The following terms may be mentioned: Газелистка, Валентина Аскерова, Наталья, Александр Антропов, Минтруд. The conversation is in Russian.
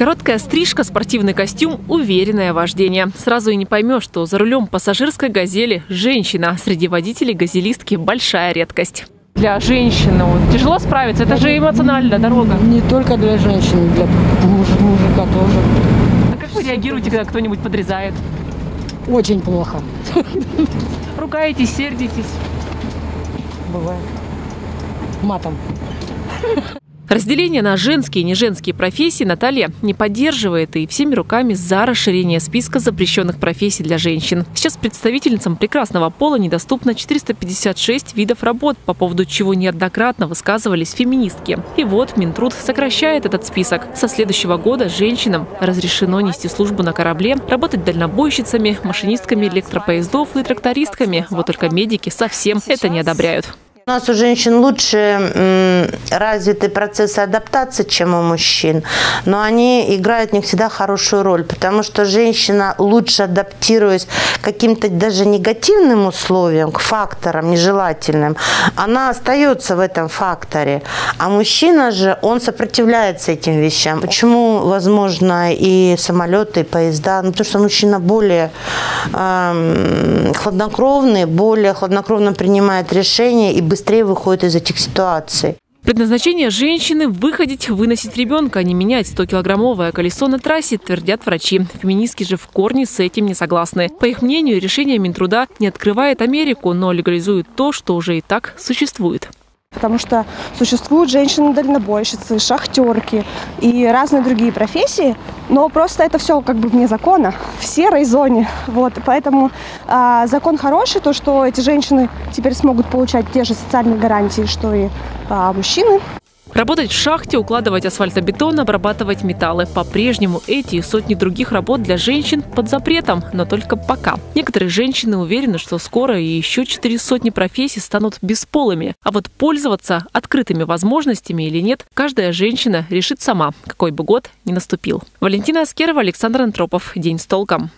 Короткая стрижка, спортивный костюм, уверенное вождение. Сразу и не поймешь, что за рулем пассажирской «Газели» женщина. Среди водителей «Газелистки» большая редкость. Для женщины тяжело справиться? Это же эмоциональная дорога. Не только для женщин, для мужика тоже. А как вы реагируете, когда кто-нибудь подрезает? Очень плохо. Ругаетесь, сердитесь? Бывает. Матом. Разделение на женские и неженские профессии Наталья не поддерживает и всеми руками за расширение списка запрещенных профессий для женщин. Сейчас представительницам прекрасного пола недоступно 456 видов работ, по поводу чего неоднократно высказывались феминистки. И вот Минтруд сокращает этот список. Со следующего года женщинам разрешено нести службу на корабле, работать дальнобойщицами, машинистками электропоездов и трактористками. Вот только медики совсем это не одобряют. У нас у женщин лучше развиты процессы адаптации, чем у мужчин, но они играют не всегда хорошую роль, потому что женщина, лучше адаптируясь к каким-то даже негативным условиям, к факторам нежелательным, она остается в этом факторе, а мужчина же, он сопротивляется этим вещам. Почему, возможно, и самолеты, и поезда? Ну, потому что мужчина более хладнокровный, более хладнокровно принимает решения и быстрее выходит из этих ситуаций. Предназначение женщины – выходить, выносить ребенка, а не менять 100-килограммовое колесо на трассе, твердят врачи. Феминистки же в корне с этим не согласны. По их мнению, решение Минтруда не открывает Америку, но легализует то, что уже и так существует. Потому что существуют женщины-дальнобойщицы, шахтерки и разные другие профессии, но просто это все как бы вне закона, в серой зоне. Вот. Поэтому закон хороший, то что эти женщины теперь смогут получать те же социальные гарантии, что и мужчины. Работать в шахте, укладывать асфальтобетон, обрабатывать металлы. По-прежнему эти и сотни других работ для женщин под запретом, но только пока. Некоторые женщины уверены, что скоро и еще 400 профессий станут бесполыми. А вот пользоваться открытыми возможностями или нет, каждая женщина решит сама, какой бы год ни наступил. Валентина Аскерова, Александр Антропов. День с толком.